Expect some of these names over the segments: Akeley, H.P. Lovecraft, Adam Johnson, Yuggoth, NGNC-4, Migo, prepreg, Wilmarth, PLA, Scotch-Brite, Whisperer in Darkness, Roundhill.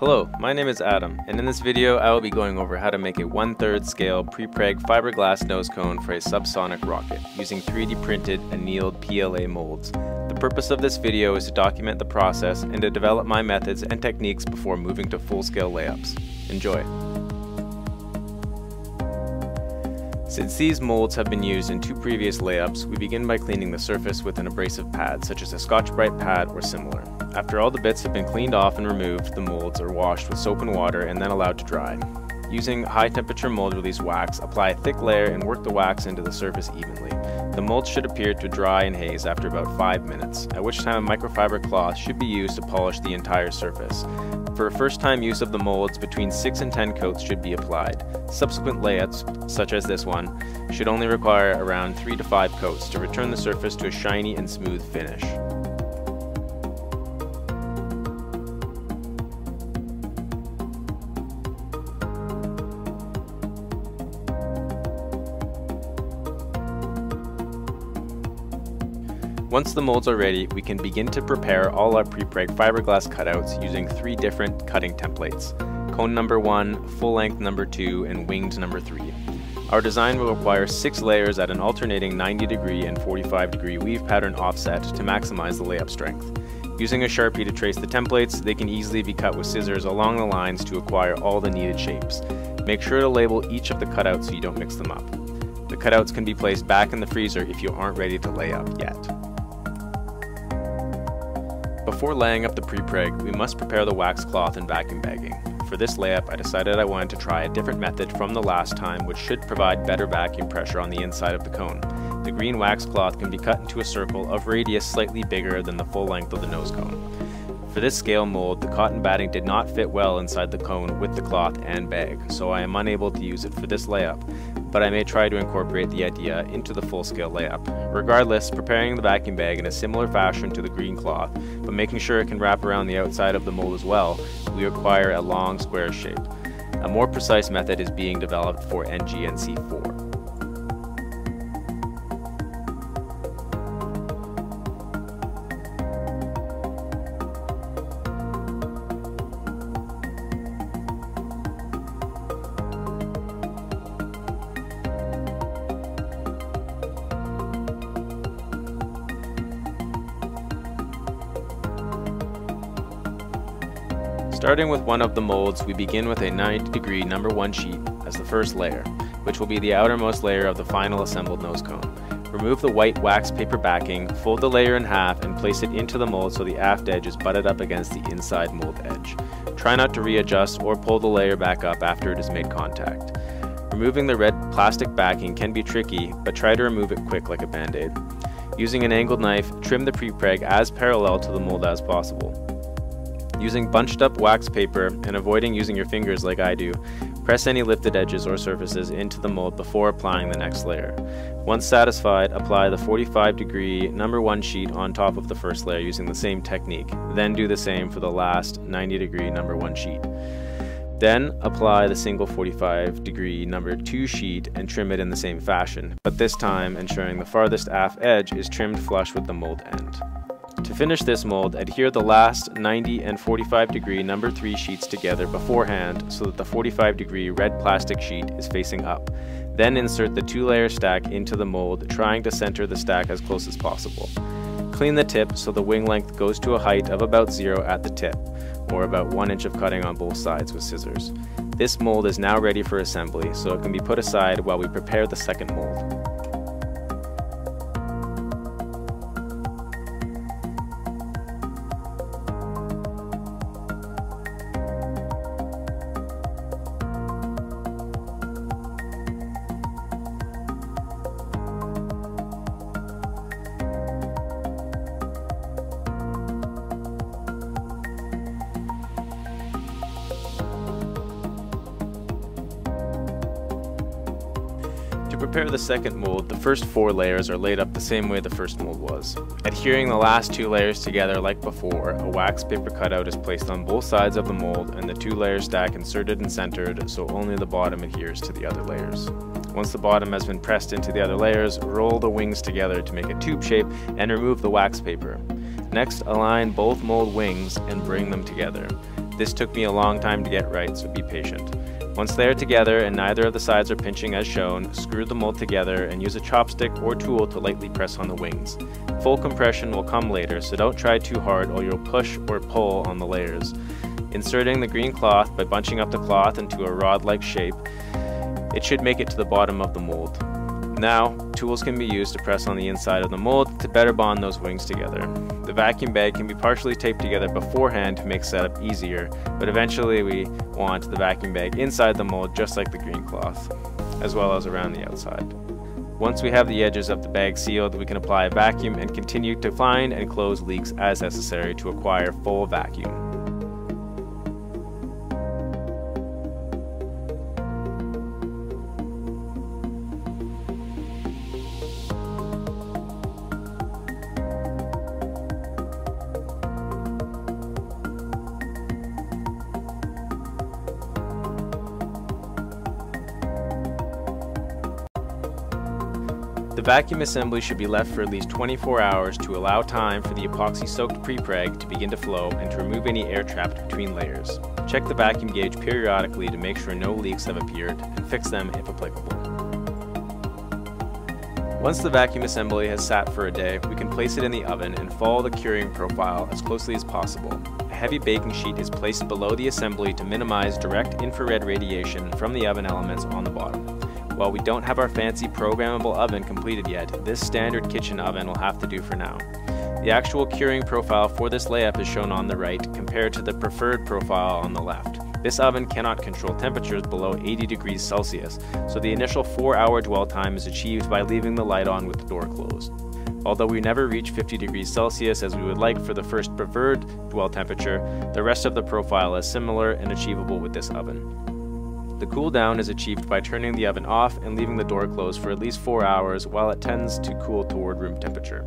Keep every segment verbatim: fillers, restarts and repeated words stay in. Hello, my name is Adam, and in this video I will be going over how to make a one third scale pre-preg fiberglass nose cone for a subsonic rocket using three D printed annealed P L A molds. The purpose of this video is to document the process and to develop my methods and techniques before moving to full-scale layups. Enjoy! Since these molds have been used in two previous layups, we begin by cleaning the surface with an abrasive pad such as a Scotch-Brite pad or similar. After all the bits have been cleaned off and removed, the molds are washed with soap and water and then allowed to dry. Using high temperature mold release wax, apply a thick layer and work the wax into the surface evenly. The mold should appear to dry and haze after about five minutes, at which time a microfiber cloth should be used to polish the entire surface. For a first time use of the molds, between six and ten coats should be applied. Subsequent layouts, such as this one, should only require around three to five coats to return the surface to a shiny and smooth finish. Once the molds are ready, we can begin to prepare all our pre-preg fiberglass cutouts using three different cutting templates: cone number one, full length number two, and winged number three. Our design will require six layers at an alternating ninety degree and forty-five degree weave pattern offset to maximize the layup strength. Using a Sharpie to trace the templates, they can easily be cut with scissors along the lines to acquire all the needed shapes. Make sure to label each of the cutouts so you don't mix them up. The cutouts can be placed back in the freezer if you aren't ready to lay up yet. Before laying up the pre-preg, we must prepare the wax cloth and vacuum bagging. For this layup, I decided I wanted to try a different method from the last time, which should provide better vacuum pressure on the inside of the cone. The green wax cloth can be cut into a circle of radius slightly bigger than the full length of the nose cone. For this scale mold, the cotton batting did not fit well inside the cone with the cloth and bag, so I am unable to use it for this layup, but I may try to incorporate the idea into the full-scale layup. Regardless, preparing the vacuum bag in a similar fashion to the green cloth, but making sure it can wrap around the outside of the mold as well, we require a long square shape. A more precise method is being developed for N G N C four. Starting with one of the molds, we begin with a ninety degree number one sheet as the first layer, which will be the outermost layer of the final assembled nose cone. Remove the white wax paper backing, fold the layer in half, and place it into the mold so the aft edge is butted up against the inside mold edge. Try not to readjust or pull the layer back up after it has made contact. Removing the red plastic backing can be tricky, but try to remove it quick like a band-aid. Using an angled knife, trim the pre-preg as parallel to the mold as possible. Using bunched up wax paper and avoiding using your fingers like I do, press any lifted edges or surfaces into the mold before applying the next layer. Once satisfied, apply the forty-five degree number one sheet on top of the first layer using the same technique, then do the same for the last ninety degree number one sheet. Then apply the single forty-five degree number two sheet and trim it in the same fashion, but this time ensuring the farthest aft edge is trimmed flush with the mold end. To finish this mold, adhere the last ninety and forty-five degree number three sheets together beforehand so that the forty-five degree red plastic sheet is facing up. Then insert the two layer stack into the mold, trying to center the stack as close as possible. Clean the tip so the wing length goes to a height of about zero at the tip, or about one inch of cutting on both sides with scissors. This mold is now ready for assembly, so it can be put aside while we prepare the second mold. To prepare the second mold, the first four layers are laid up the same way the first mold was. Adhering the last two layers together like before, a wax paper cutout is placed on both sides of the mold and the two layer stack inserted and centered so only the bottom adheres to the other layers. Once the bottom has been pressed into the other layers, roll the wings together to make a tube shape and remove the wax paper. Next, align both mold wings and bring them together. This took me a long time to get right, so be patient. Once they are together and neither of the sides are pinching as shown, screw the mold together and use a chopstick or tool to lightly press on the wings. Full compression will come later, so don't try too hard or you'll push or pull on the layers. Inserting the green cloth by bunching up the cloth into a rod-like shape, it should make it to the bottom of the mold. Now, tools can be used to press on the inside of the mold to better bond those wings together. The vacuum bag can be partially taped together beforehand to make setup easier, but eventually we want the vacuum bag inside the mold just like the green cloth, as well as around the outside. Once we have the edges of the bag sealed, we can apply a vacuum and continue to find and close leaks as necessary to acquire full vacuum. The vacuum assembly should be left for at least twenty-four hours to allow time for the epoxy-soaked prepreg to begin to flow and to remove any air trapped between layers. Check the vacuum gauge periodically to make sure no leaks have appeared and fix them if applicable. Once the vacuum assembly has sat for a day, we can place it in the oven and follow the curing profile as closely as possible. A heavy baking sheet is placed below the assembly to minimize direct infrared radiation from the oven elements on the bottom. While we don't have our fancy programmable oven completed yet, this standard kitchen oven will have to do for now. The actual curing profile for this layup is shown on the right compared to the preferred profile on the left. This oven cannot control temperatures below eighty degrees Celsius, so the initial four hour dwell time is achieved by leaving the light on with the door closed. Although we never reach fifty degrees Celsius as we would like for the first preferred dwell temperature, the rest of the profile is similar and achievable with this oven. The cool down is achieved by turning the oven off and leaving the door closed for at least four hours while it tends to cool toward room temperature.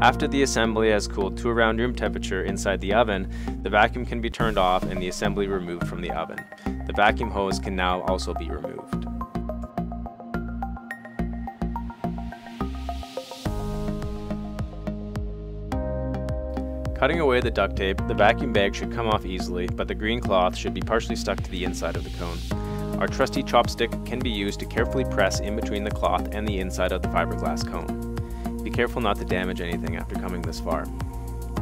After the assembly has cooled to around room temperature inside the oven, the vacuum can be turned off and the assembly removed from the oven. The vacuum hose can now also be removed. Cutting away the duct tape, the vacuum bag should come off easily, but the green cloth should be partially stuck to the inside of the cone. Our trusty chopstick can be used to carefully press in between the cloth and the inside of the fiberglass cone. Be careful not to damage anything after coming this far.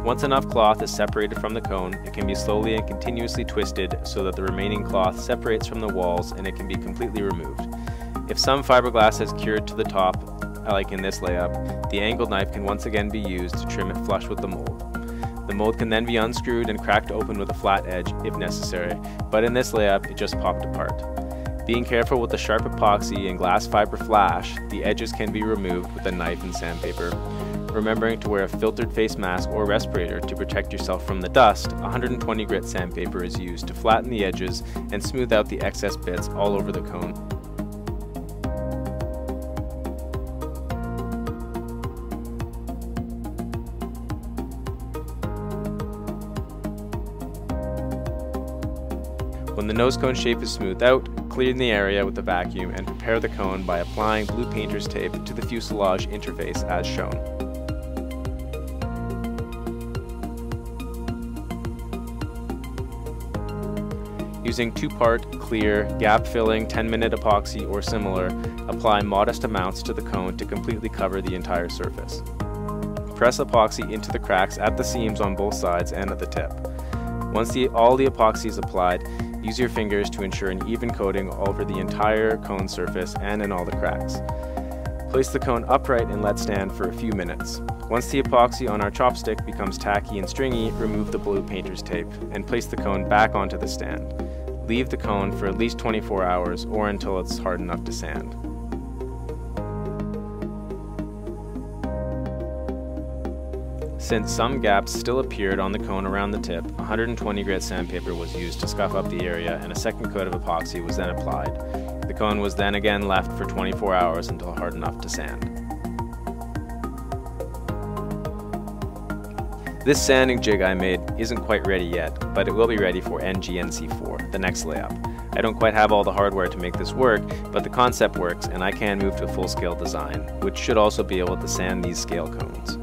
Once enough cloth is separated from the cone, it can be slowly and continuously twisted so that the remaining cloth separates from the walls and it can be completely removed. If some fiberglass has cured to the top, like in this layup, the angled knife can once again be used to trim it flush with the mold. The mold can then be unscrewed and cracked open with a flat edge if necessary, but in this layup it just popped apart. Being careful with the sharp epoxy and glass fiber flash, the edges can be removed with a knife and sandpaper. Remembering to wear a filtered face mask or respirator to protect yourself from the dust, one hundred twenty grit sandpaper is used to flatten the edges and smooth out the excess bits all over the cone. When the nose cone shape is smoothed out, clean the area with a vacuum and prepare the cone by applying blue painter's tape to the fuselage interface as shown. Using two part clear gap filling ten minute epoxy or similar, apply modest amounts to the cone to completely cover the entire surface. Press epoxy into the cracks at the seams on both sides and at the tip. Once the, all the epoxy is applied, use your fingers to ensure an even coating over the entire cone surface and in all the cracks. Place the cone upright and let stand for a few minutes. Once the epoxy on our chopstick becomes tacky and stringy, remove the blue painter's tape and place the cone back onto the stand. Leave the cone for at least twenty-four hours or until it's hard enough to sand. Since some gaps still appeared on the cone around the tip, one hundred twenty grit sandpaper was used to scuff up the area and a second coat of epoxy was then applied. The cone was then again left for twenty-four hours until hard enough to sand. This sanding jig I made isn't quite ready yet, but it will be ready for N G N C four, the next layup. I don't quite have all the hardware to make this work, but the concept works and I can move to a full-scale design, which should also be able to sand these scale cones.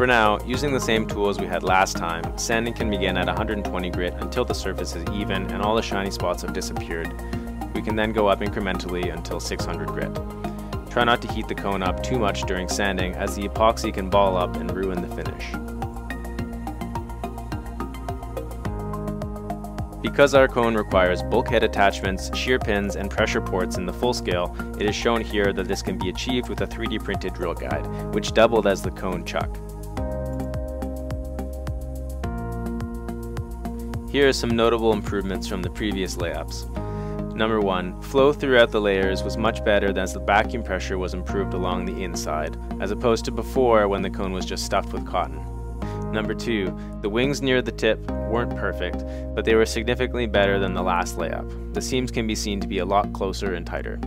For now, using the same tool as we had last time, sanding can begin at one hundred twenty grit until the surface is even and all the shiny spots have disappeared. We can then go up incrementally until six hundred grit. Try not to heat the cone up too much during sanding, as the epoxy can ball up and ruin the finish. Because our cone requires bulkhead attachments, shear pins, and pressure ports in the full scale, it is shown here that this can be achieved with a three D printed drill guide, which doubled as the cone chuck. Here are some notable improvements from the previous layups. Number one, flow throughout the layers was much better as the vacuum pressure was improved along the inside, as opposed to before when the cone was just stuffed with cotton. Number two, the wings near the tip weren't perfect, but they were significantly better than the last layup. The seams can be seen to be a lot closer and tighter.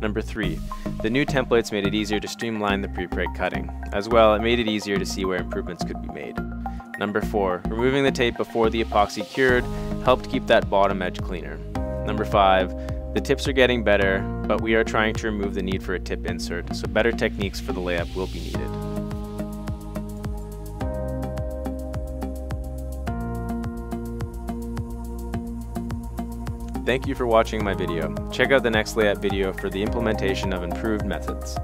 Number three, the new templates made it easier to streamline the pre-preg cutting. As well, it made it easier to see where improvements could be made. Number four, removing the tape before the epoxy cured helped keep that bottom edge cleaner. Number five, the tips are getting better, but we are trying to remove the need for a tip insert, so better techniques for the layup will be needed. Thank you for watching my video. Check out the next layup video for the implementation of improved methods.